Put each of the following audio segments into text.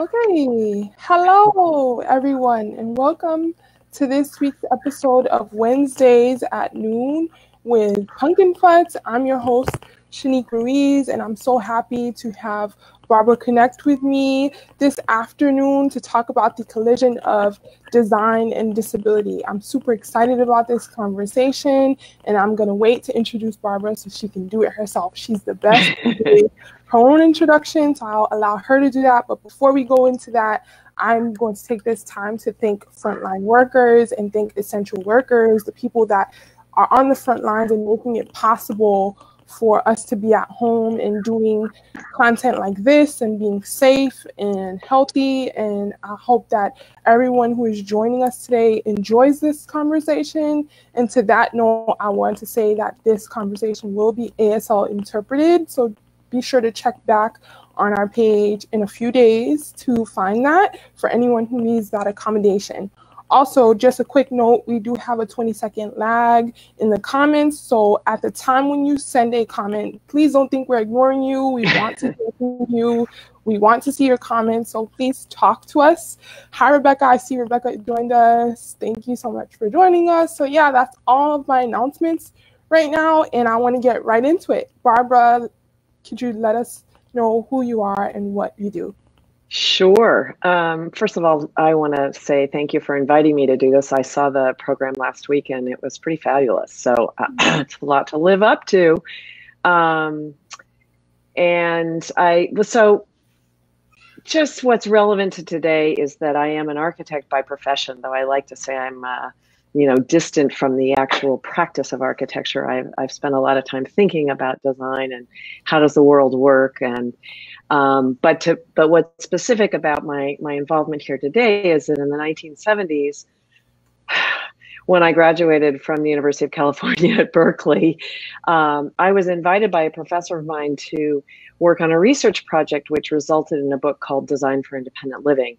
Okay, hello everyone and welcome to this week's episode of Wednesdays at Noon with Punkin Futz. I'm your host, Shanique Ruiz, and I'm so happy to have Barbara connect with me this afternoon to talk about the collision of design and disability. I'm super excited about this conversation, and I'm going to wait to introduce Barbara so she can do it herself. She's the best at doing her own introduction, so I'll allow her to do that. But before we go into that, I'm going to take this time to thank frontline workers and thank essential workers, the people that are on the front lines and making it possible for us to be at home and doing content like this and being safe and healthy. And I hope that everyone who is joining us today enjoys this conversation. And to that note, I want to say that this conversation will be ASL interpreted. So be sure to check back on our page in a few days to find that for anyone who needs that accommodation. Also, just a quick note, we do have a 20-second lag in the comments. So at the time when you send a comment, please don't think we're ignoring you. We want to hear from you. We want to see your comments. So please talk to us. Hi, Rebecca. I see Rebecca joined us. Thank you so much for joining us. So yeah, that's all of my announcements right now. And I want to get right into it. Barbara, could you let us know who you are and what you do? Sure. First of all, I want to say thank you for inviting me to do this. I saw the program last week and it was pretty fabulous. So it's a lot to live up to. So just what's relevant to today is that I am an architect by profession, though I like to say I'm, distant from the actual practice of architecture. I've spent a lot of time thinking about design and how does the world work, and but what's specific about my involvement here today is that in the 1970s, when I graduated from the University of California at Berkeley, I was invited by a professor of mine to work on a research project which resulted in a book called Design for Independent Living.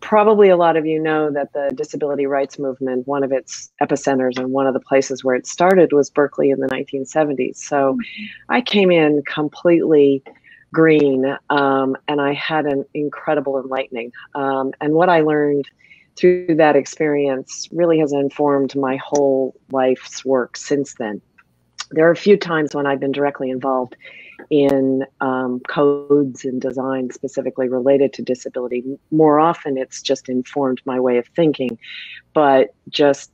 Probably a lot of you know that the disability rights movement, one of its epicenters and one of the places where it started was Berkeley in the 1970s. So I came in completely green, and I had an incredible enlightening. And what I learned through that experience really has informed my whole life's work since then. There are a few times when I've been directly involved in codes and design specifically related to disability. More often it's just informed my way of thinking, but because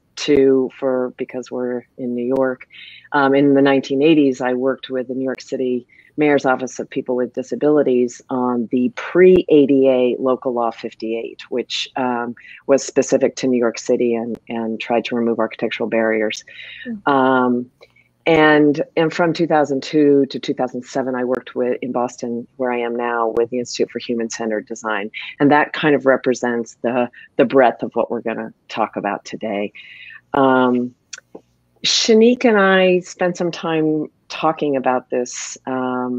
we're in New York, in the 1980s, I worked with the New York City Mayor's Office of People with Disabilities on the pre-ADA Local Law 58, which was specific to New York City and tried to remove architectural barriers. Mm-hmm. And from 2002 to 2007, I worked in Boston, where I am now, with the Institute for Human-Centered Design. And that kind of represents the breadth of what we're going to talk about today. Shanique and I spent some time talking about this what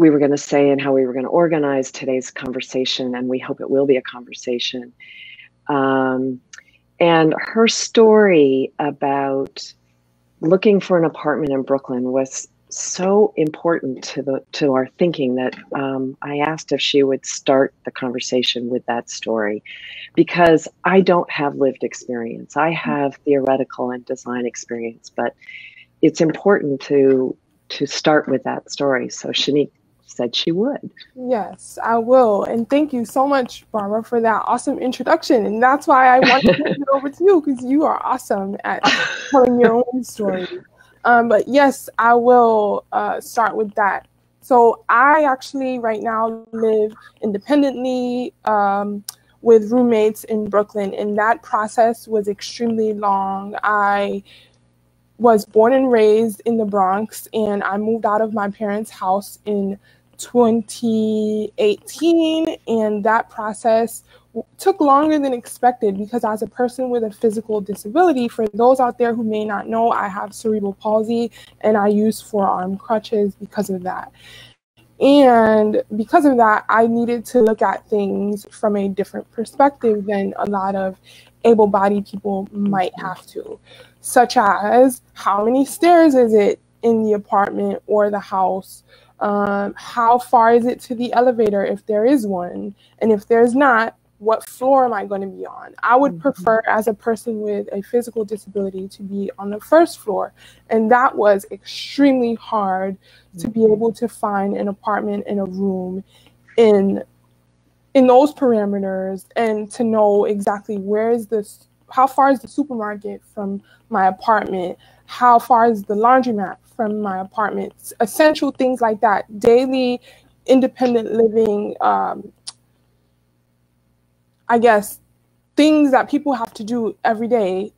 we were going to say and how we were going to organize today's conversation. And we hope it will be a conversation. And her story about looking for an apartment in Brooklyn was so important to our thinking that I asked if she would start the conversation with that story, because I don't have lived experience. I have theoretical and design experience, but it's important to start with that story. So Shanique said she would. Yes, I will. And thank you so much, Barbara, for that awesome introduction. And that's why I wanted to hand it over to you, because you are awesome at telling your own story. But yes, I will start with that. So I actually right now live independently with roommates in Brooklyn, and that process was extremely long. I was born and raised in the Bronx, and I moved out of my parents' house in 2018, and that process took longer than expected because as a person with a physical disability, for those out there who may not know, I have cerebral palsy and I use forearm crutches because of that. And because of that, I needed to look at things from a different perspective than a lot of able-bodied people might have to, such as how many stairs is it in the apartment or the house? How far is it to the elevator if there is one? And if there's not, what floor am I going to be on? I would prefer, as a person with a physical disability, to be on the first floor. And that was extremely hard to be able to find an apartment in a room in those parameters, and to know exactly where is this, how far is the supermarket from my apartment? How far is the laundromat from my apartment? Essential things like that, daily independent living, I guess, things that people have to do every day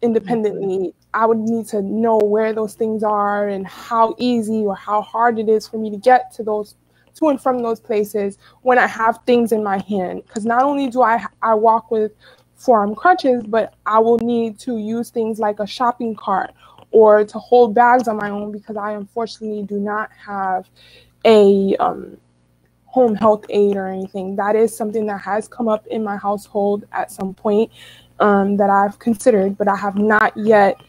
independently. I would need to know where those things are and how easy or how hard it is for me to get to those, to and from those places when I have things in my hand. Because not only do I walk with forearm crutches, but I will need to use things like a shopping cart or to hold bags on my own, because I unfortunately do not have a home health aid or anything. That is something that has come up in my household at some point that I've considered, but I have not yet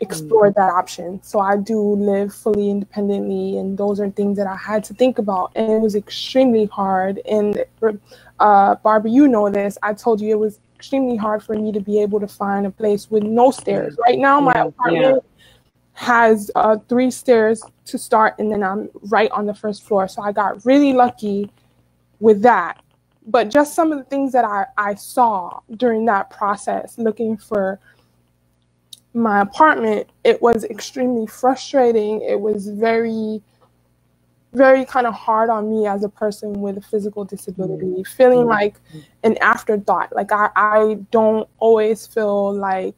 explored that option. So I do live fully independently, and those are things that I had to think about, and it was extremely hard. And Barbara, you know this, I told you it was extremely hard for me to be able to find a place with no stairs. Right now, my apartment has 3 stairs to start, and then I'm right on the first floor. So I got really lucky with that. But just some of the things that I saw during that process, looking for my apartment, it was extremely frustrating. It was very, very kind of hard on me as a person with a physical disability, feeling like an afterthought. Like I don't always feel like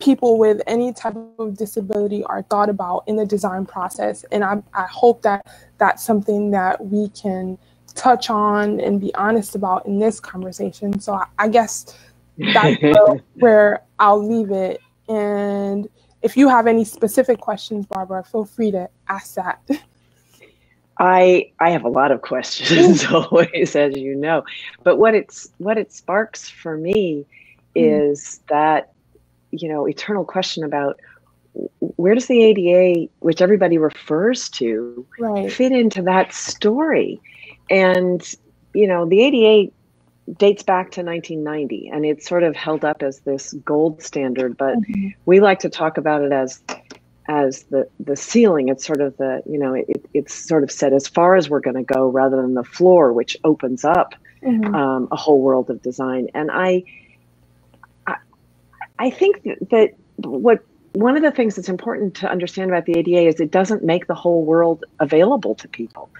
people with any type of disability are thought about in the design process. And I hope that that's something that we can touch on and be honest about in this conversation. So I guess that's where I'll leave it. And if you have any specific questions, Barbara, feel free to ask that. I have a lot of questions always, as you know. But what it sparks for me is that, you know, eternal question about where does the ADA, which everybody refers to, fit into that story? And, you know, the ADA dates back to 1990, and it's sort of held up as this gold standard, but we like to talk about it as the ceiling. It's sort of the, you know, it's sort of set as far as we're going to go, rather than the floor, which opens up a whole world of design. And I think that one of the things that's important to understand about the ADA is it doesn't make the whole world available to people.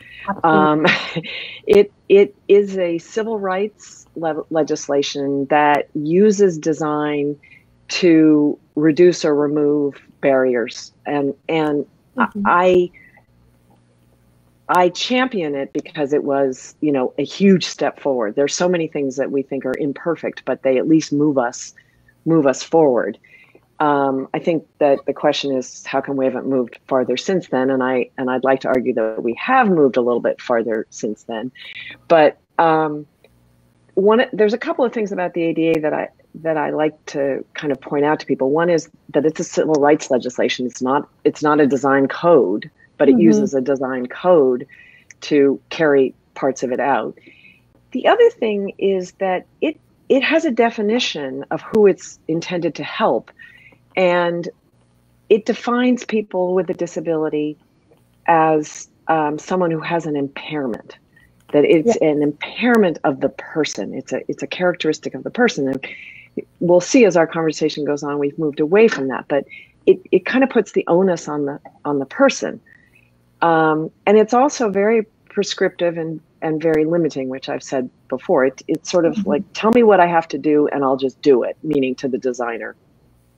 It is a civil rights legislation that uses design to reduce or remove barriers, and I champion it because it was, you know, a huge step forward. There's so many things that we think are imperfect, but they at least move us forward. I think that the question is, how come we haven't moved farther since then? And I'd like to argue that we have moved a little bit farther since then. But there's a couple of things about the ADA that I like to kind of point out to people. One is that it's a civil rights legislation. It's not a design code, but it uses a design code to carry parts of it out. The other thing is that it has a definition of who it's intended to help, and it defines people with a disability as someone who has an impairment, that it's an impairment of the person. It's a characteristic of the person. And we'll see as our conversation goes on, we've moved away from that, but it kind of puts the onus on the person. And it's also very prescriptive and very limiting, which I've said before. It's sort of like, tell me what I have to do and I'll just do it, meaning to the designer.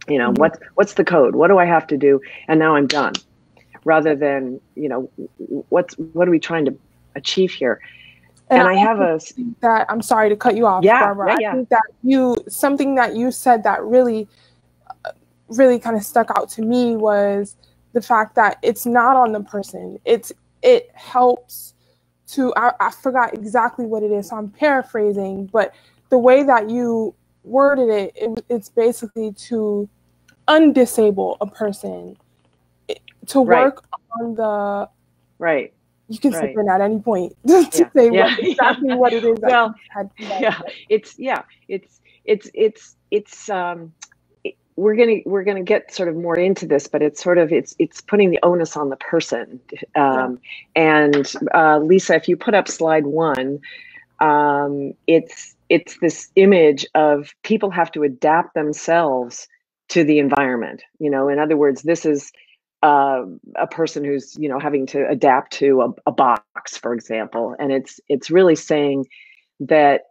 You know, what's the code? What do I have to do? And now I'm done. Rather than, you know, what are we trying to achieve here? And I have a that I'm sorry to cut you off, Barbara. Yeah, yeah. I think that something that you said that really, really kind of stuck out to me was the fact that it's not on the person. It helps to, I forgot exactly what it is, so I'm paraphrasing, but the way that you worded it's basically to undisable a person, to work on the Right. You can slip in at any point to say exactly what it is. Well, we're gonna get sort of more into this, but it's sort of it's putting the onus on the person. And Lisa, if you put up slide one, it's this image of people have to adapt themselves to the environment. You know, in other words, this is a person who's, you know, having to adapt to a box, for example, and it's really saying that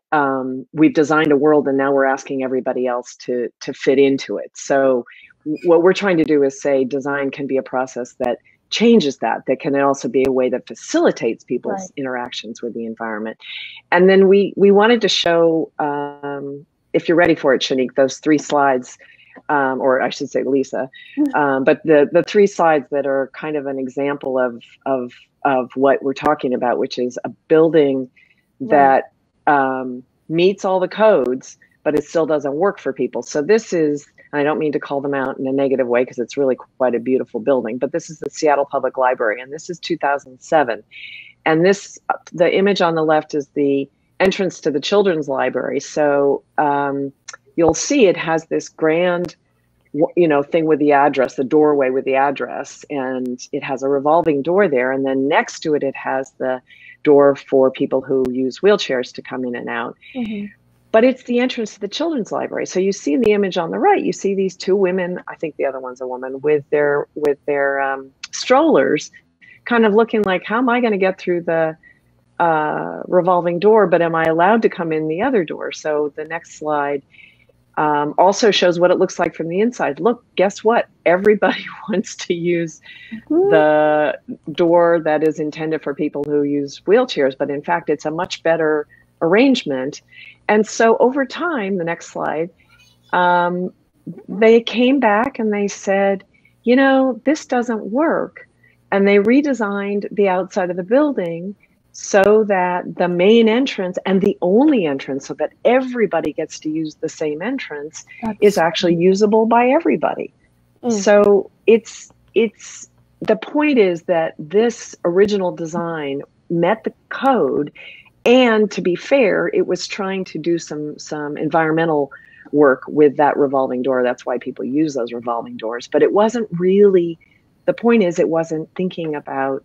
we've designed a world and now we're asking everybody else to fit into it. So what we're trying to do is say design can be a process that changes that can also be a way that facilitates people's interactions with the environment. And then we wanted to show, if you're ready for it, Shanique, those three slides, or I should say Lisa, but the three slides that are kind of an example of what we're talking about, which is a building that meets all the codes, but it still doesn't work for people. So this is, and I don't mean to call them out in a negative way because it's really quite a beautiful building, but this is the Seattle Public Library, and this is 2007. And this, the image on the left is the entrance to the children's library. So, you'll see it has this grand, you know, thing with the address, the doorway with the address, and it has a revolving door there. And then next to it, it has the door for people who use wheelchairs to come in and out. Mm-hmm. But it's the entrance to the children's library. So you see in the image on the right, you see these two women, I think the other one's a woman, with their strollers, kind of looking like, how am I going to get through the revolving door, but am I allowed to come in the other door? So the next slide also shows what it looks like from the inside. Look, guess what? Everybody wants to use the door that is intended for people who use wheelchairs, but in fact, it's a much better arrangement. And so over time, the next slide, they came back and they said, you know, this doesn't work. And they redesigned the outside of the building so that the main entrance and the only entrance, so that everybody gets to use the same entrance, is actually usable by everybody. So it's the point is that this original design met the code, and to be fair, it was trying to do some environmental work with that revolving door. That's why people use those revolving doors. But it wasn't really, the point is it wasn't thinking about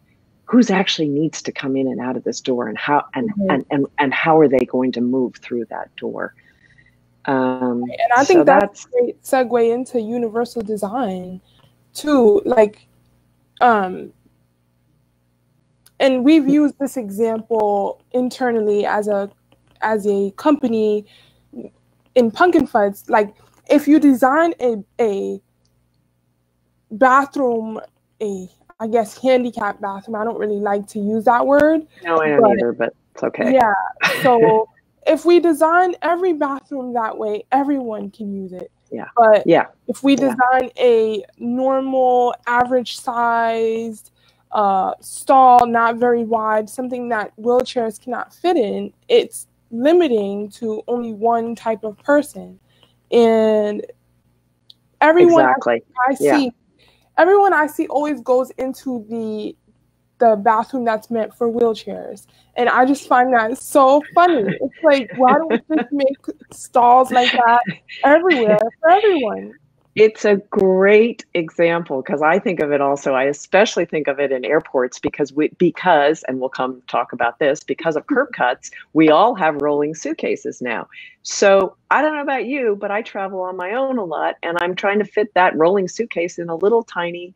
who's actually needs to come in and out of this door, and how and how are they going to move through that door? And I think so that's a great segue into universal design, too. Like, and we've used this example internally as a company in Punkin Futz. Like, if you design a bathroom, I guess handicapped bathroom. I don't really like to use that word. No, I don't either, but it's okay. Yeah. So if we design every bathroom that way, everyone can use it. Yeah. But if we design a normal, average sized stall, not very wide, something that wheelchairs cannot fit in, it's limiting to only one type of person. And everyone Everyone I see always goes into the bathroom that's meant for wheelchairs. And I just find that so funny. It's like, why don't we just make stalls like that everywhere for everyone? It's a great example because I think of it also, I especially think of it in airports because, and we'll come talk about this, because of curb cuts, we all have rolling suitcases now. So I don't know about you, but I travel on my own a lot and I'm trying to fit that rolling suitcase in a little tiny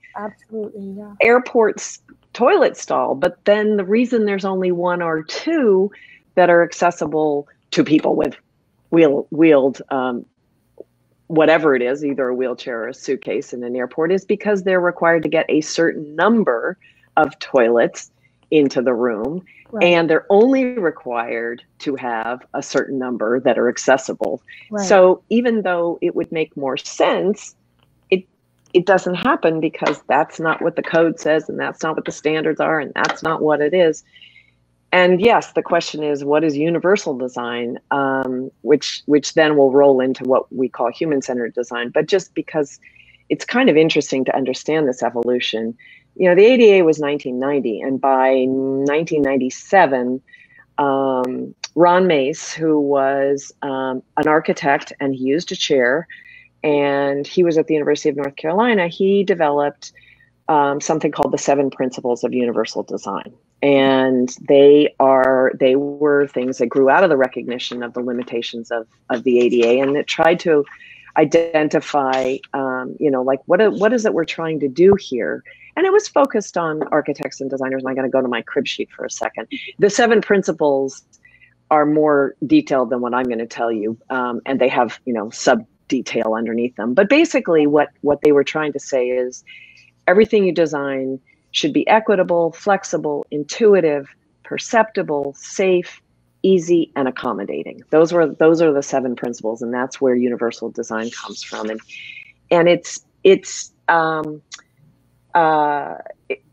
airport's toilet stall. But then the reason there's only one or two that are accessible to people with wheeled whatever it is, either a wheelchair or a suitcase in an airport, is because they're required to get a certain number of toilets into the room. Right. And they're only required to have a certain number that are accessible. Right. So even though it would make more sense, it doesn't happen because that's not what the code says and that's not what the standards are and that's not what it is. And yes, the question is, what is universal design, which then will roll into what we call human-centered design. But just because it's kind of interesting to understand this evolution, you know, the ADA was 1990, and by 1997, Ron Mace, who was an architect, and he used a chair, and he was at the University of North Carolina, he developed something called the 7 Principles of Universal Design. And they were things that grew out of the recognition of the limitations of the ADA, and it tried to identify, you know, like what is it we're trying to do here? And it was focused on architects and designers. And I'm going to go to my crib sheet for a second. The 7 principles are more detailed than what I'm going to tell you. And they have, you know, sub detail underneath them. But basically what they were trying to say is everything you design should be equitable, flexible, intuitive, perceptible, safe, easy, and accommodating. Those are the 7 principles, and that's where universal design comes from. And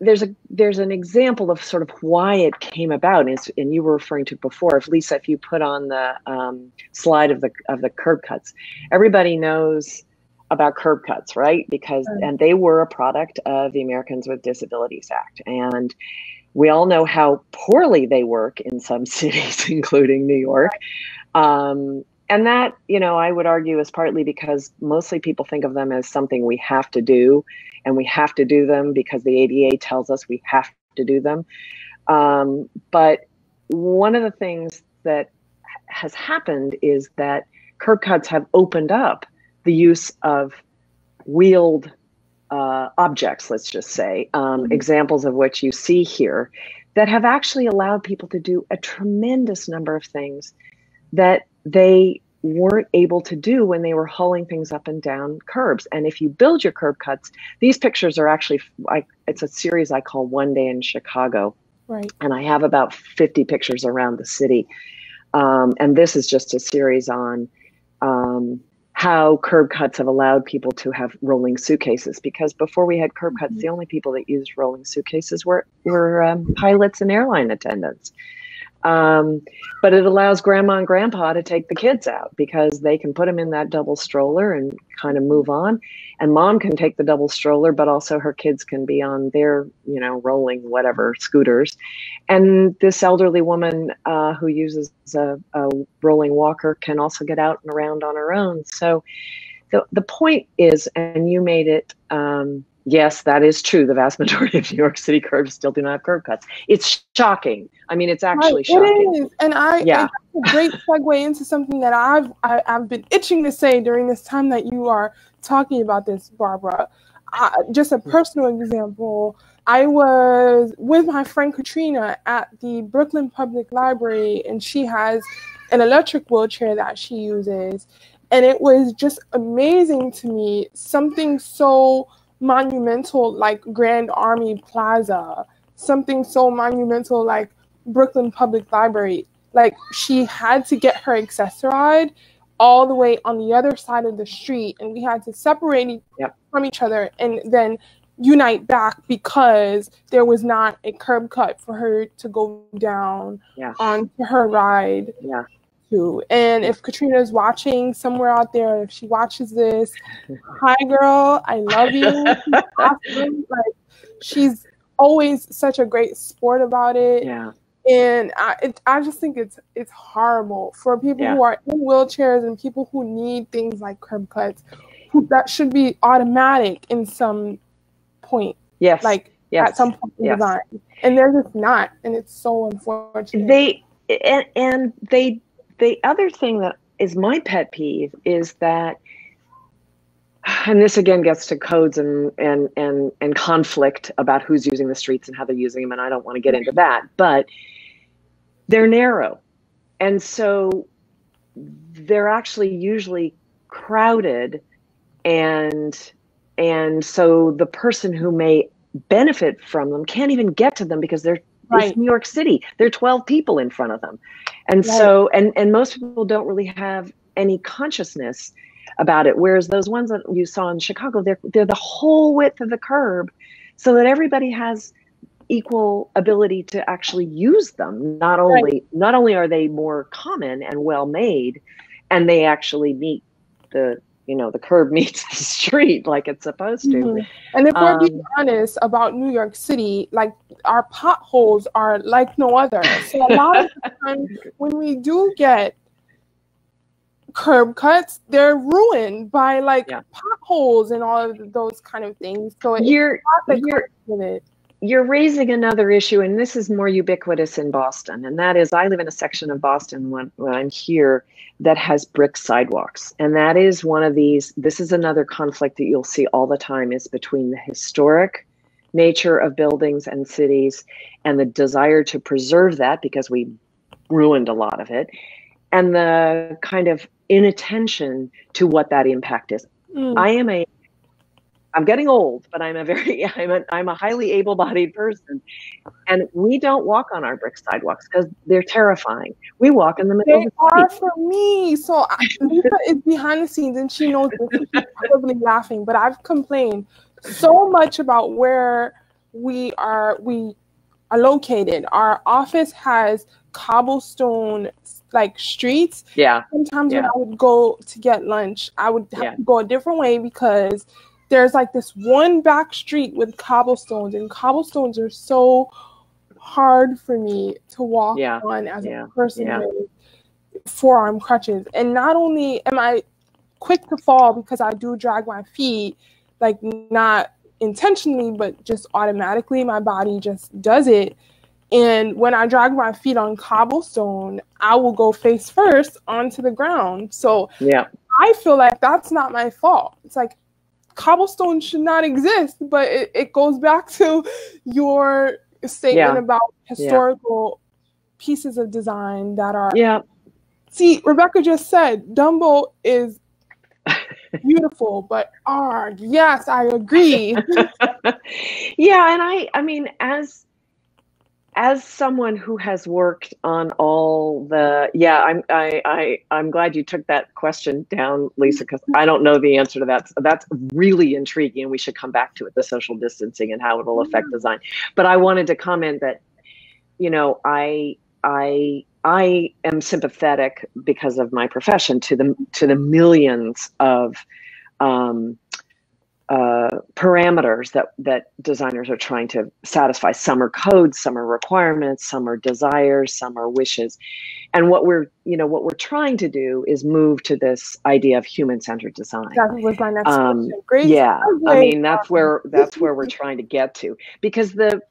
there's an example of sort of why it came about, and you were referring to before. If Lisa, if you put on the slide of the curb cuts, everybody knows about curb cuts, right? Because and they were a product of the Americans with Disabilities Act, and we all know how poorly they work in some cities, including New York. And that, you know, I would argue is partly because mostly people think of them as something we have to do, and we have to do them because the ADA tells us we have to do them. But one of the things that has happened is that curb cuts have opened up the use of wheeled objects, let's just say, examples of what you see here, that have actually allowed people to do a tremendous number of things that they weren't able to do when they were hauling things up and down curbs. And if you build your curb cuts, these pictures are actually, it's a series I call One Day in Chicago. Right. And I have about 50 pictures around the city. And this is just a series on how curb cuts have allowed people to have rolling suitcases, because before we had curb cuts, the only people that used rolling suitcases were pilots and airline attendants. But it allows grandma and grandpa to take the kids out because they can put them in that double stroller and kind of move on. And mom can take the double stroller, but also her kids can be on their, you know, rolling whatever scooters. And this elderly woman who uses a rolling walker can also get out and around on her own. So the point is, and you made it, yes, that is true. The vast majority of New York City curbs still do not have curb cuts. It's shocking. I mean, it's actually shocking. It is. And that's a great segue into something that I've been itching to say during this time that you are talking about this, Barbara. Just a personal example. I was with my friend Katrina at the Brooklyn Public Library, and she has an electric wheelchair that she uses. And it was just amazing to me, something so monumental like Grand Army Plaza, something so monumental like Brooklyn Public Library. Like, she had to get her accessoride all the way on the other side of the street, and we had to separate from each other and then unite back because there was not a curb cut for her to go down onto her ride. Yeah. And if Katrina's watching somewhere out there, if she watches this, hi girl, I love you. She's awesome. Like, she's always such a great sport about it. Yeah. And I just think it's horrible for people who are in wheelchairs and people who need things like curb cuts, who that should be automatic in some point. Yes. Like at some point in design. And they're just not, and it's so unfortunate. The other thing that is my pet peeve is that, and this again gets to codes and conflict about who's using the streets and how they're using them, and I don't want to get into that, but they're narrow. And so they're actually usually crowded, and so the person who may benefit from them can't even get to them because they're It's New York City. There are 12 people in front of them. And so most people don't really have any consciousness about it. Whereas those ones that you saw in Chicago, they're the whole width of the curb so that everybody has equal ability to actually use them. Not only are they more common and well made, and they actually meet the you know, the curb meets the street like it's supposed to. Mm-hmm. And if we're being honest about New York City, like our potholes are like no other. So a lot of the time when we do get curb cuts, they're ruined by like potholes and all of those kind of things. So you're raising another issue, and this is more ubiquitous in Boston, and that is I live in a section of Boston when I'm here that has brick sidewalks, and that is one of these, this is another conflict that you'll see all the time, is between the historic nature of buildings and cities and the desire to preserve that because we ruined a lot of it, and the kind of inattention to what that impact is. Mm. I'm getting old, but I'm a highly able-bodied person, and we don't walk on our brick sidewalks because they're terrifying. We walk in the middle. They are for me. So Lisa is behind the scenes, and she knows this. She's probably laughing, but I've complained so much about where we are located. Our office has cobblestone like streets. Yeah. Sometimes when I would go to get lunch, I would have to go a different way because there's like this one back street with cobblestones, and cobblestones are so hard for me to walk on as a person with forearm crutches. And not only am I quick to fall because I do drag my feet, like not intentionally, but just automatically, my body just does it. And when I drag my feet on cobblestone, I will go face first onto the ground. So I feel like that's not my fault. It's like, cobblestone should not exist, but it goes back to your statement about historical pieces of design that are. Yeah. See, Rebecca just said Dumbo is beautiful, but yes, I agree. And I mean, as someone who has worked on all the, I'm glad you took that question down, Lisa, because I don't know the answer to that. So that's really intriguing, and we should come back to it, the social distancing and how it will affect design. But I wanted to comment that, you know, I am sympathetic because of my profession to the millions of parameters that designers are trying to satisfy. Some are codes, some are requirements, some are desires, some are wishes. And what we're trying to do is move to this idea of human-centered design. That was my next question. Great. Yeah, I mean that's where we're trying to get to, because the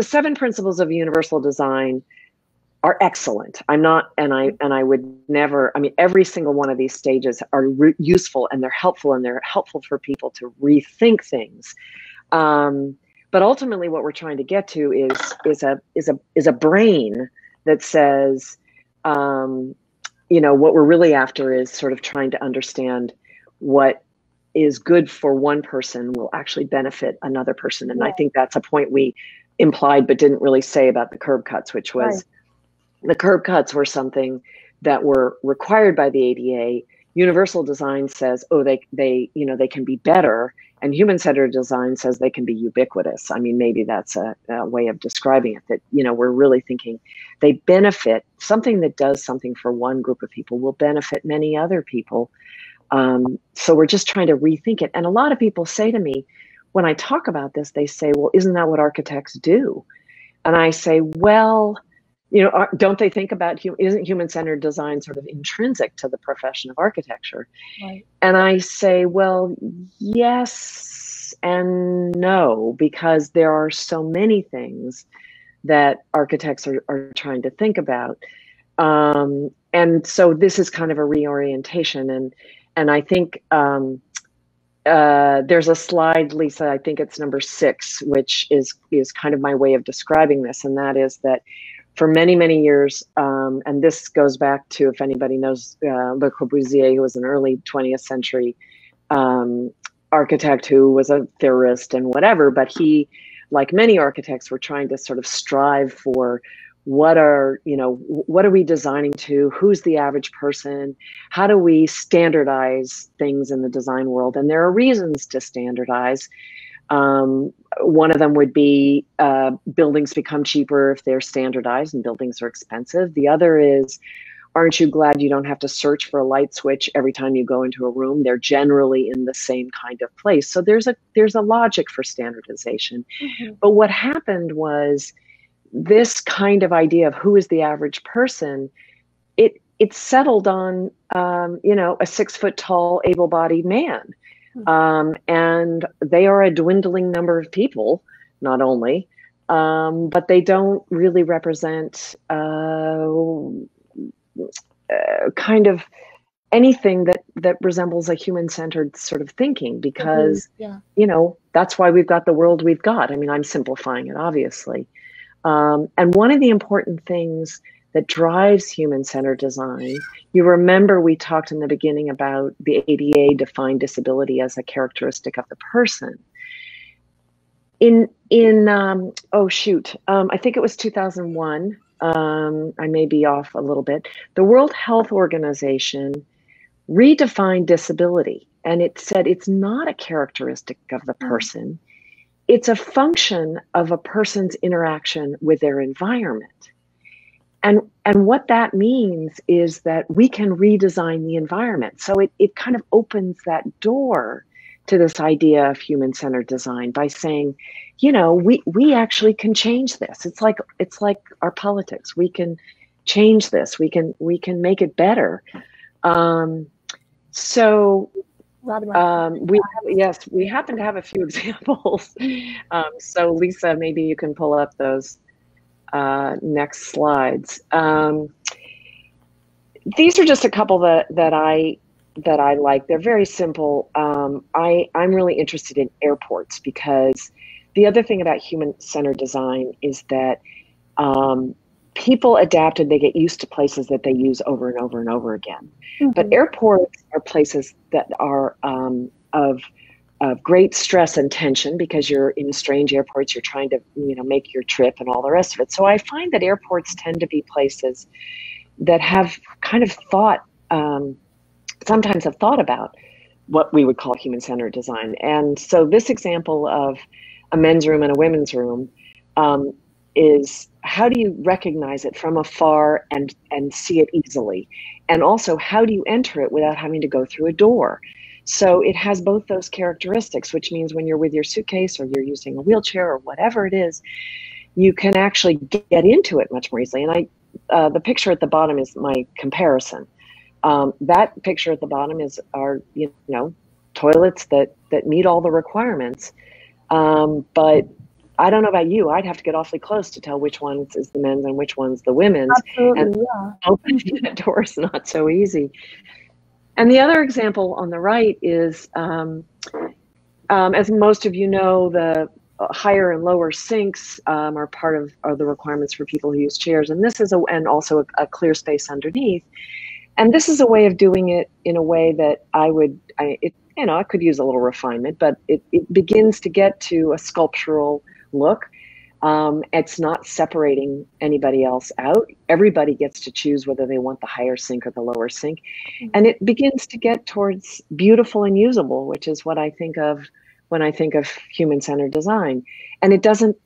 7 principles of universal design are excellent. I would never, I mean, every single one of these stages are useful, and they're helpful, for people to rethink things. But ultimately what we're trying to get to is a brain that says, you know, what we're really after is sort of trying to understand what is good for one person will actually benefit another person. And I think that's a point we implied, but didn't really say about the curb cuts, which was, the curb cuts were something that were required by the ADA. Universal design says, oh, they can be better, and human-centered design says they can be ubiquitous. I mean, maybe that's a way of describing it, that, you know, we're really thinking they benefit. Something that does something for one group of people will benefit many other people. So we're just trying to rethink it. And a lot of people say to me, when I talk about this, they say, well, isn't that what architects do? And I say, well, you know, don't they think about, isn't human-centered design sort of intrinsic to the profession of architecture? Right. And I say, well, yes and no, because there are so many things that architects are trying to think about. And so this is kind of a reorientation. And I think there's a slide, Lisa, I think it's number 6, which is kind of my way of describing this. And that is that for many, many years, and this goes back to, if anybody knows, Le Corbusier, who was an early 20th century architect who was a theorist and whatever, but he, like many architects, were trying to sort of strive for what are we designing to, who's the average person, how do we standardize things in the design world? And there are reasons to standardize. One of them would be buildings become cheaper if they're standardized, and buildings are expensive. The other is Aren't you glad you don't have to search for a light switch every time you go into a room? They're generally in the same kind of place. So there's a logic for standardization. Mm-hmm. But what happened was this kind of idea of who is the average person, it settled on, a 6 foot tall, able-bodied man. Mm-hmm. And they are a dwindling number of people, not only, but they don't really represent kind of anything that resembles a human-centered sort of thinking, because, mm-hmm. yeah. That's why we've got the world we've got. I mean, I'm simplifying it, obviously. And one of the important things that drives human-centered design, you remember we talked in the beginning about the ADA defined disability as a characteristic of the person. I think it was 2001. I may be off a little bit. The World Health Organization redefined disability, and it said it's not a characteristic of the person. It's a function of a person's interaction with their environment. And what that means is that we can redesign the environment. So it kind of opens that door to this idea of human-centered design by saying, we actually can change this. It's like our politics. We can change this. We can make it better. We happen to have a few examples. So Lisa, maybe you can pull up those next slides. These are just a couple that I like. They're very simple. I'm really interested in airports, because the other thing about human-centered design is that people adapt and they get used to places that they use over and over and over again. Mm-hmm. But airports are places that are of great stress and tension, because you're in strange airports, you're trying to make your trip and all the rest of it. So I find that airports tend to be places that have kind of thought, sometimes have thought about what we would call human-centered design. And so this example of a men's room and a women's room is, how do you recognize it from afar and see it easily? And also, how do you enter it without having to go through a door? So it has both those characteristics, which means when you're with your suitcase or you're using a wheelchair or whatever it is, you can actually get into it much more easily. And the picture at the bottom is my comparison. That picture at the bottom is our, toilets that meet all the requirements. But I don't know about you, I'd have to get awfully close to tell which ones is the men's and which one's the women's. Absolutely, and yeah. Opening that door is not so easy. And the other example on the right is, as most of you know, the higher and lower sinks are part of the requirements for people who use chairs. And this is also a clear space underneath. And this is a way of doing it in a way that I could use a little refinement, but it begins to get to a sculptural look. It's not separating anybody else out. Everybody gets to choose whether they want the higher sink or the lower sink. Mm-hmm. And it begins to get towards beautiful and usable, which is what I think of when I think of human-centered design. And it doesn't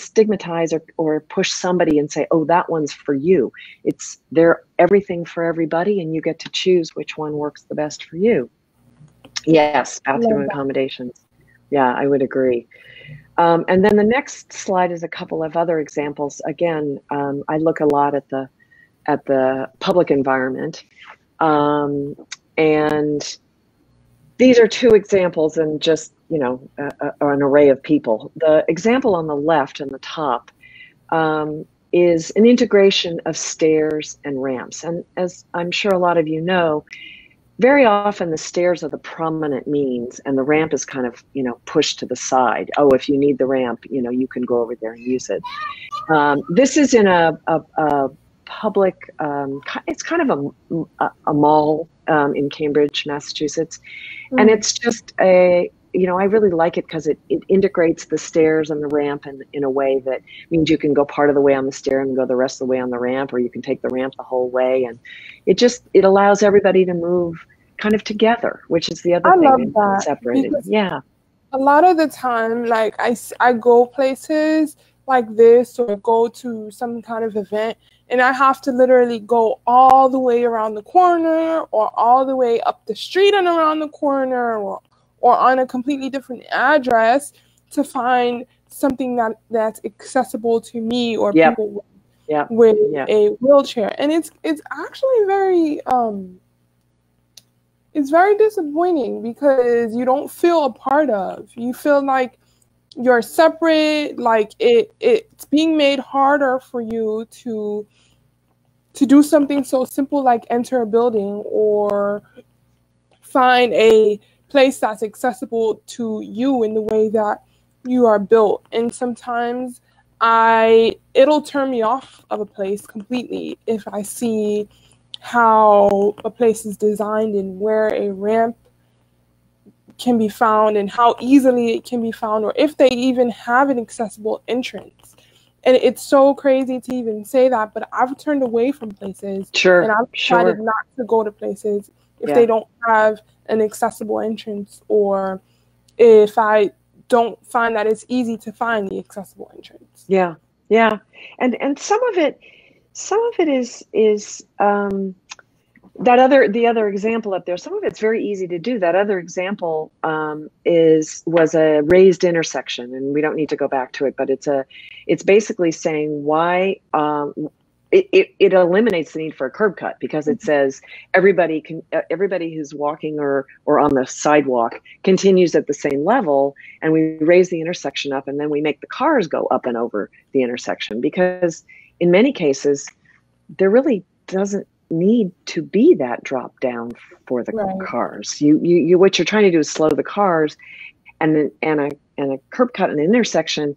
stigmatize or push somebody and say, oh, that one's for you. It's they're everything for everybody, and you get to choose which one works the best for you. Yes, bathroom accommodations. Yeah, I would agree. And then the next slide is a couple of other examples. Again, I look a lot at the public environment. And these are two examples, and just, an array of people. The example on the left and the top is an integration of stairs and ramps. And as I'm sure a lot of you know, very often the stairs are the prominent means and the ramp is kind of, pushed to the side. Oh, if you need the ramp, you can go over there and use it. This is in a public, it's kind of a mall in Cambridge, Massachusetts. Mm-hmm. And it's just I really like it because it integrates the stairs and the ramp in a way that means you can go part of the way on the stair and go the rest of the way on the ramp, or you can take the ramp the whole way. And it allows everybody to move kind of together, which is the other thing. I love that. Separated. Yeah. A lot of the time, like I go places like this or go to some kind of event, and I have to literally go all the way around the corner or all the way up the street and around the corner or on a completely different address to find something that's accessible to me or people with a wheelchair. And it's actually very it's very disappointing because you don't feel a part of. You feel like you're separate, like it's being made harder for you to do something so simple like enter a building or find a place that's accessible to you in the way that you are built. And sometimes it'll turn me off of a place completely if I see how a place is designed and where a ramp can be found and how easily it can be found, or if they even have an accessible entrance. And it's so crazy to even say that, but I've turned away from places. Sure. And I've decided not to go to places if they don't have an accessible entrance, or if I don't find that it's easy to find the accessible entrance. Yeah, yeah. And some of it is the other example up there. Some of it's very easy to do. That other example was a raised intersection, and we don't need to go back to it. But it's basically saying why it eliminates the need for a curb cut, because it says everybody who's walking or on the sidewalk continues at the same level, and we raise the intersection up, and then we make the cars go up and over the intersection, because in many cases there really doesn't need to be that drop down for the cars. You what you're trying to do is slow the cars, and a curb cut in an intersection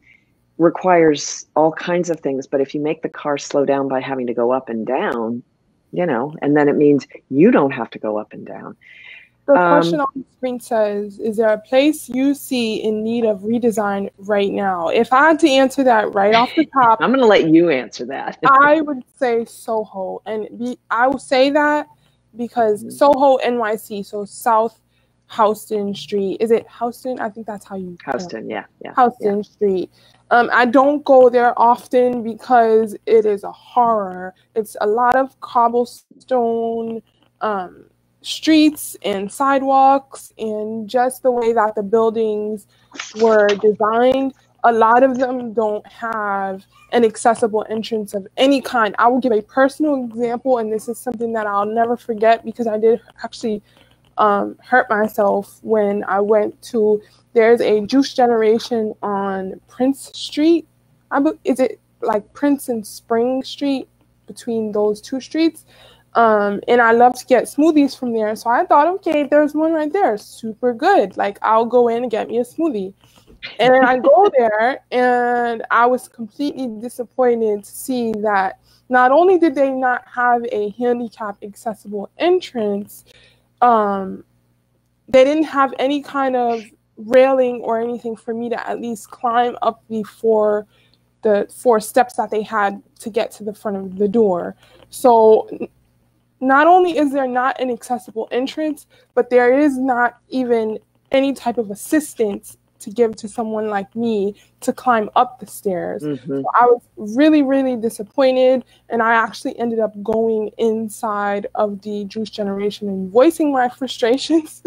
requires all kinds of things. But if you make the car slow down by having to go up and down, and then it means you don't have to go up and down. The question on the screen says, is there a place you see in need of redesign right now? If I had to answer that right off the top, I'm going to let you answer that. I would say Soho. I will say that because Soho, NYC, so South Houston Street. Is it Houston? I think that's how you call it. Houston, yeah. Houston Street. I don't go there often because it is a horror. It's a lot of cobblestone streets and sidewalks, and just the way that the buildings were designed, a lot of them don't have an accessible entrance of any kind. I will give a personal example, and this is something that I'll never forget because I did actually hurt myself when I went to, there's a Juice Generation on Prince Street. Is it like Prince and Spring Street, between those two streets? And I love to get smoothies from there. So I thought, okay, there's one right there. Super good. Like, I'll go in and get me a smoothie. And I go there, and I was completely disappointed to see that not only did they not have a handicap accessible entrance, they didn't have any kind of railing or anything for me to at least climb up the four steps that they had to get to the front of the door. So not only is there not an accessible entrance, but there is not even any type of assistance to give to someone like me to climb up the stairs. Mm-hmm. So I was really, really disappointed, and I actually ended up going inside of the Juice Generation and voicing my frustrations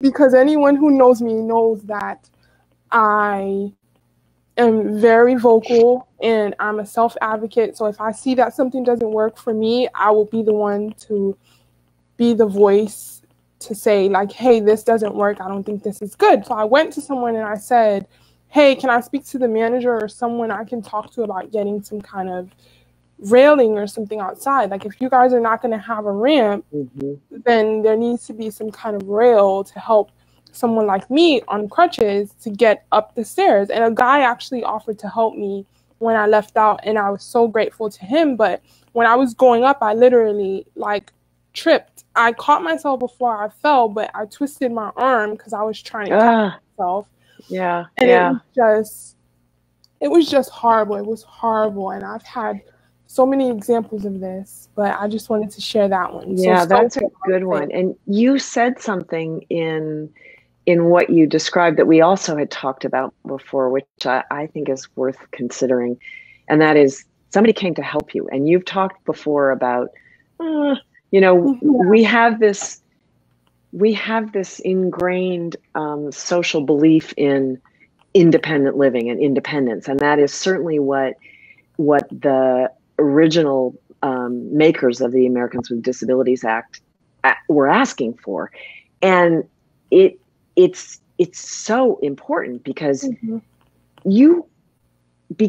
because anyone who knows me knows that I am very vocal, and I'm a self-advocate. So if I see that something doesn't work for me, I will be the one to be the voice to say, like, hey, this doesn't work. I don't think this is good. So I went to someone and I said, hey, can I speak to the manager or someone I can talk to about getting some kind of railing or something outside? Like, if you guys are not going to have a ramp, then there needs to be some kind of rail to help someone like me on crutches to get up the stairs. And a guy actually offered to help me when I left out, and I was so grateful to him. But when I was going up, I literally like tripped. I caught myself before I fell, but I twisted my arm because I was trying to catch myself. Yeah. And it was just horrible. It was horrible. And I've had so many examples of this, but I just wanted to share that one. Yeah, so that's a good one. And you said something in what you described that we also had talked about before, which I think is worth considering. And that is somebody came to help you. And you've talked before about, we have this ingrained social belief in independent living and independence. And that is certainly what the original makers of the Americans with Disabilities Act were asking for. And it's so important because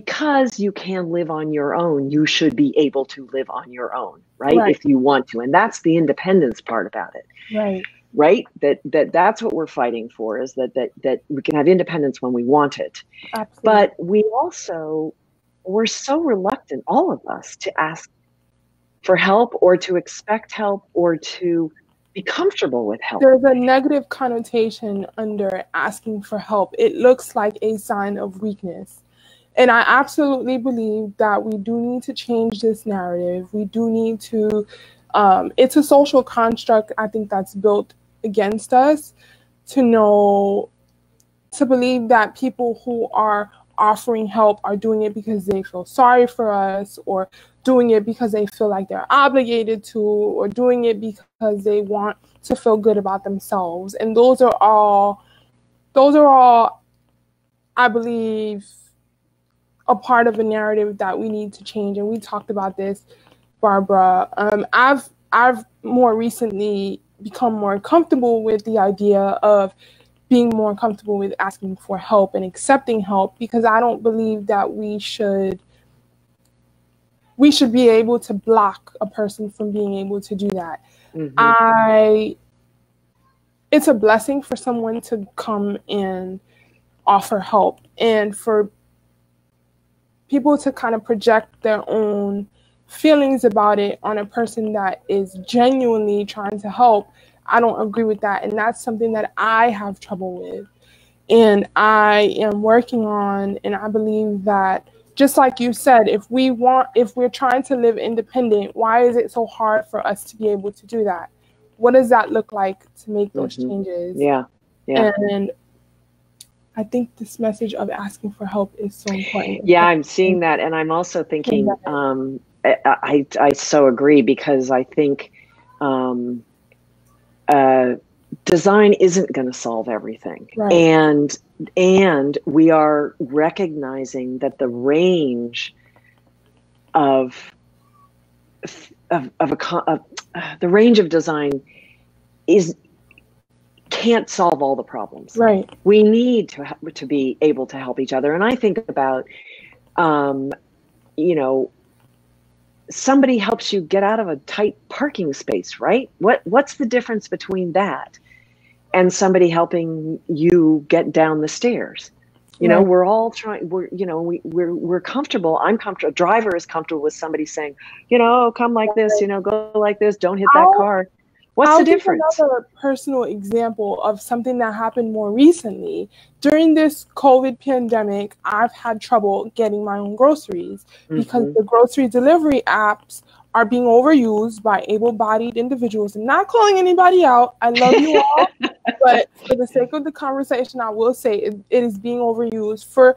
because you can live on your own, you should be able to live on your own, right? If you want to. And that's the independence part about it. Right? That's what we're fighting for, is that we can have independence when we want it. Absolutely. But we're so reluctant, all of us, to ask for help or to expect help or to be comfortable with help. There's a negative connotation under asking for help. It looks like a sign of weakness. And I absolutely believe that we do need to change this narrative. We do need to, it's a social construct, I think, that's built against us to believe that people who are offering help are doing it because they feel sorry for us, or doing it because they feel like they're obligated to, or doing it because they want to feel good about themselves. And those are all, I believe, a part of a narrative that we need to change. And we talked about this, Barbara. I've more recently become more comfortable with the idea of being more comfortable with asking for help and accepting help, because I don't believe that we should be able to block a person from being able to do that. It's a blessing for someone to come and offer help, and for people to kind of project their own feelings about it on a person that is genuinely trying to help. I don't agree with that. And that's something that I have trouble with. And I am working on, and I believe that, just like you said, if we're trying to live independent, why is it so hard for us to be able to do that? What does that look like to make those changes? Yeah. And I think this message of asking for help is so important. Yeah, I'm seeing that. And I'm also thinking, I so agree, because I think design isn't going to solve everything. Right. And we are recognizing that the range the range of design can't solve all the problems. Right. We need to be able to help each other. And I think about, somebody helps you get out of a tight parking space, right? What's the difference between that and somebody helping you get down the stairs? You know, we're all trying, we're comfortable. I'm comfortable. A driver is comfortable with somebody saying, come like this, go like this, don't hit that car. What's the difference? I'll give another personal example of something that happened more recently. During this COVID pandemic, I've had trouble getting my own groceries because the grocery delivery apps are being overused by able-bodied individuals. I'm not calling anybody out. I love you all. But for the sake of the conversation, I will say it is being overused for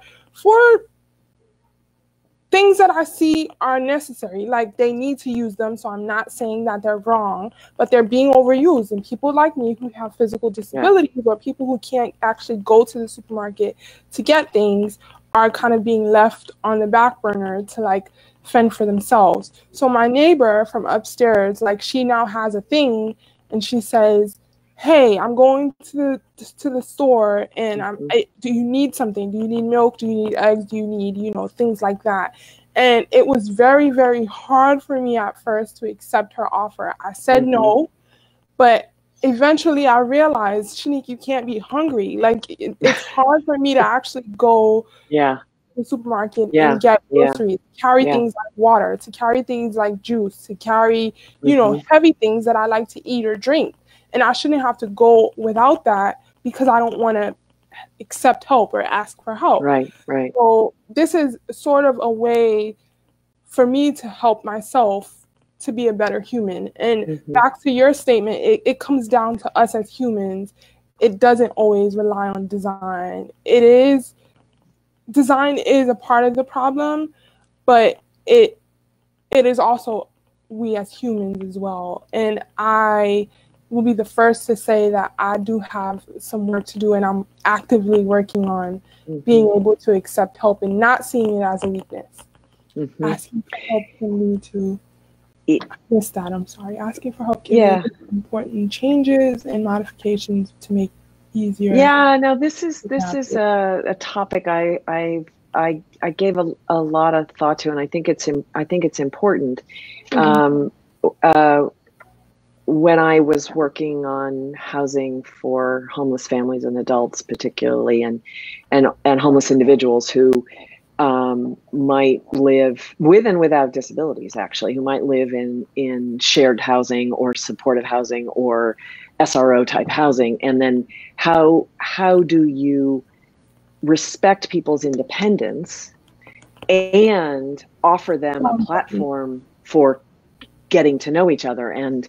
things that I see are necessary, like they need to use them, so I'm not saying that they're wrong, but they're being overused. And people like me who have physical disabilities or people who can't actually go to the supermarket to get things are kind of being left on the back burner to fend for themselves. So my neighbor from upstairs, she now has a thing, and she says, hey, I'm going to the store, and do you need something? Do you need milk? Do you need eggs? Do you need, things like that? And it was very, very hard for me at first to accept her offer. I said no, but eventually I realized, Shanique, you can't be hungry. It's hard for me to actually go to the supermarket and get groceries, carry things like water, to carry things like juice, to carry, heavy things that I like to eat or drink. And I shouldn't have to go without that because I don't want to accept help or ask for help. Right. So this is sort of a way for me to help myself to be a better human. And back to your statement, it comes down to us as humans. It doesn't always rely on design. Design is a part of the problem, but it is also we as humans as well. And I will be the first to say that I do have some work to do, and I'm actively working on being able to accept help and not seeing it as a weakness. Asking for help can lead to, I missed that, I'm sorry. Asking for help can lead to important changes and modifications to make easier. Yeah, no, this is a topic I gave a lot of thought to, and I think it's important. When I was working on housing for homeless families and adults, particularly, and homeless individuals who might live with and without disabilities, actually, who might live in shared housing or supportive housing or SRO type housing, and then how do you respect people's independence and offer them a platform for getting to know each other? And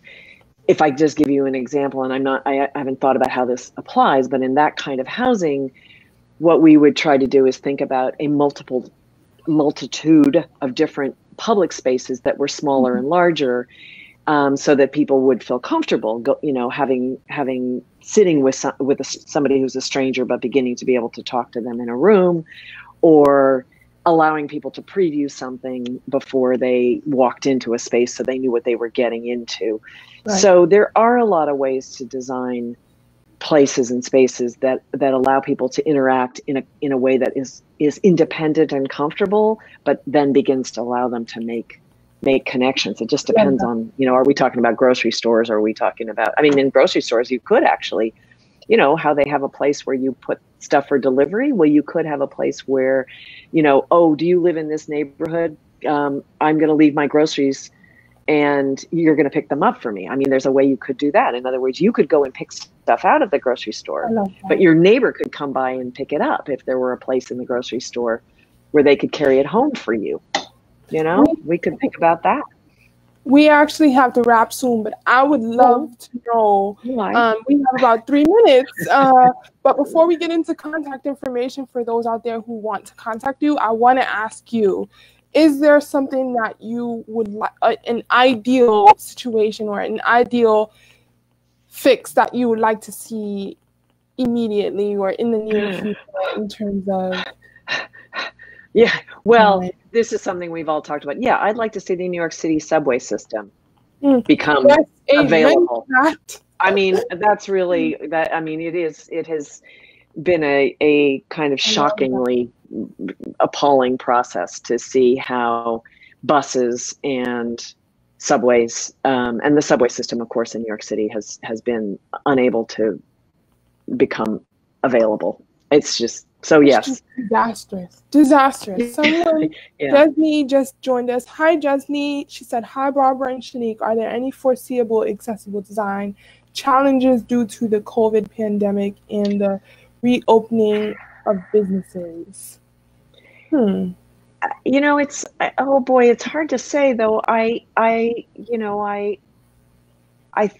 if I just give you an example, and I haven't thought about how this applies, but in that kind of housing, what we would try to do is think about a multitude of different public spaces that were smaller and larger, so that people would feel comfortable, having sitting with somebody who's a stranger, but beginning to be able to talk to them in a room, or allowing people to preview something before they walked into a space so they knew what they were getting into. Right. So there are a lot of ways to design places and spaces that allow people to interact in a way that is independent and comfortable, but then begins to allow them to make connections. It just depends on, are we talking about grocery stores? Or are we talking about, I mean, in grocery stores, you could actually, how they have a place where you put stuff for delivery. Well, you could have a place where, do you live in this neighborhood? I'm going to leave my groceries and you're going to pick them up for me. I mean, there's a way you could do that. In other words, you could go and pick stuff out of the grocery store, but your neighbor could come by and pick it up if there were a place in the grocery store where they could carry it home for you. We could think about that. We actually have to wrap soon, but I would love to know. We have about 3 minutes. But before we get into contact information for those out there who want to contact you, I want to ask you, is there something that you would like, an ideal situation or an ideal fix that you would like to see immediately or in the near future in terms of? Yeah, well, this is something we've all talked about. Yeah, I'd like to see the New York City subway system become available. I mean, that's really, that. I mean, it has been a kind of shockingly appalling process to see how buses and subways, and the subway system, of course, in New York City has been unable to become available. It's just, so yes. Just disastrous. Disastrous. Someone, Jesney just joined us. Hi, Jesney. She said, hi, Barbara and Shanique. Are there any foreseeable accessible design challenges due to the COVID pandemic and the reopening of businesses? It's, oh boy, it's hard to say though. I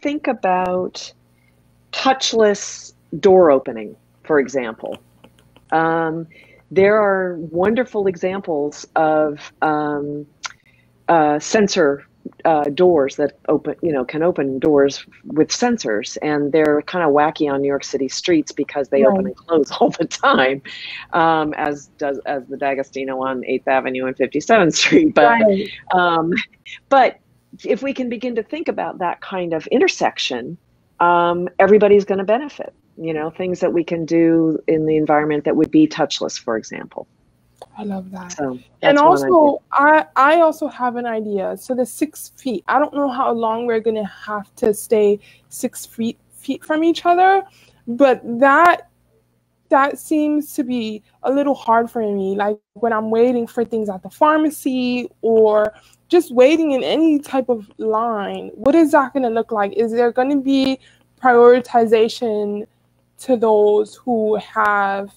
think about touchless door opening, for example. There are wonderful examples of sensor doors that open, can open doors with sensors, and they're kind of wacky on New York City streets because they open and close all the time, as the D'Agostino on 8th Avenue and 57th Street. But but if we can begin to think about that kind of intersection, everybody's going to benefit. Things that we can do in the environment that would be touchless, for example. I love that. So, and also, I also have an idea. So the 6 feet, I don't know how long we're going to have to stay 6 feet from each other, but that seems to be a little hard for me. Like when I'm waiting for things at the pharmacy or just waiting in any type of line, what is that going to look like? Is there going to be prioritization to those who have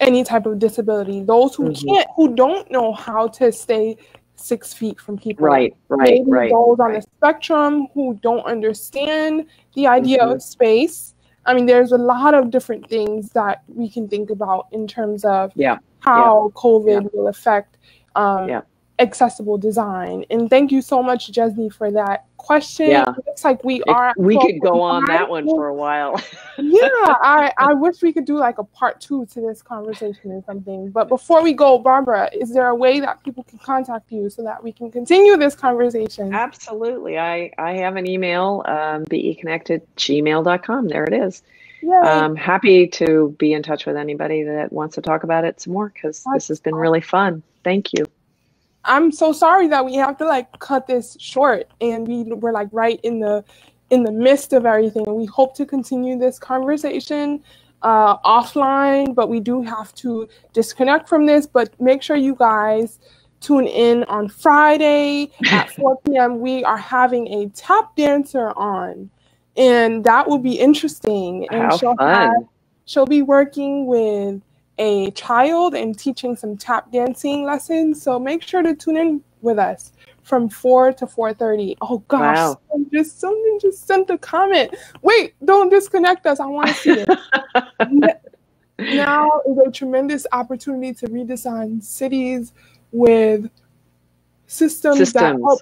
any type of disability, those who can't, who don't know how to stay 6 feet from people, maybe those on the spectrum who don't understand the idea of space. I mean, there's a lot of different things that we can think about in terms of how COVID will affect accessible design. And thank you so much, Jesney, for that question. It looks like we could go on that one for a while. I wish we could do like a part two to this conversation or something. But before we go, Barbara, is there a way that people can contact you so that we can continue this conversation? Absolutely. I have an email, beconnected@gmail.com. There it is. I'm happy to be in touch with anybody that wants to talk about it some more, because this has been really fun. Thank you. I'm so sorry that we have to like cut this short, and we're like right in the midst of everything. We hope to continue this conversation offline, but we do have to disconnect from this. But make sure you guys tune in on Friday at 4 p.m. We are having a tap dancer on, and that will be interesting. And she'll be working with a child and teaching some tap dancing lessons. So make sure to tune in with us from 4 to 4:30. Oh gosh, someone just sent a comment. Wait, don't disconnect us. I want to see it. Now is a tremendous opportunity to redesign cities with systems that help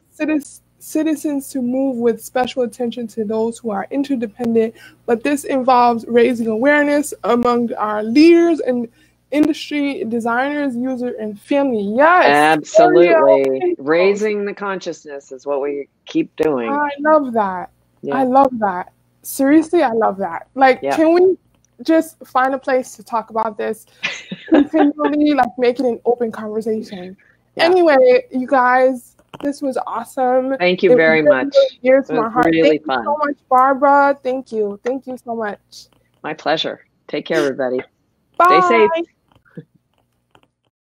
citizens to move with special attention to those who are interdependent, but this involves raising awareness among our leaders and industry, designers, user, and family. Yes, absolutely. Raising the consciousness is what we keep doing. I love that. Yeah. I love that. Seriously, I love that. Like, can we just find a place to talk about this continually, like make it an open conversation? Yeah. Anyway, you guys, this was awesome. Thank you very much. It was really fun. Thank you so much, Barbara. Thank you. Thank you so much. My pleasure. Take care, everybody. Bye. Stay safe.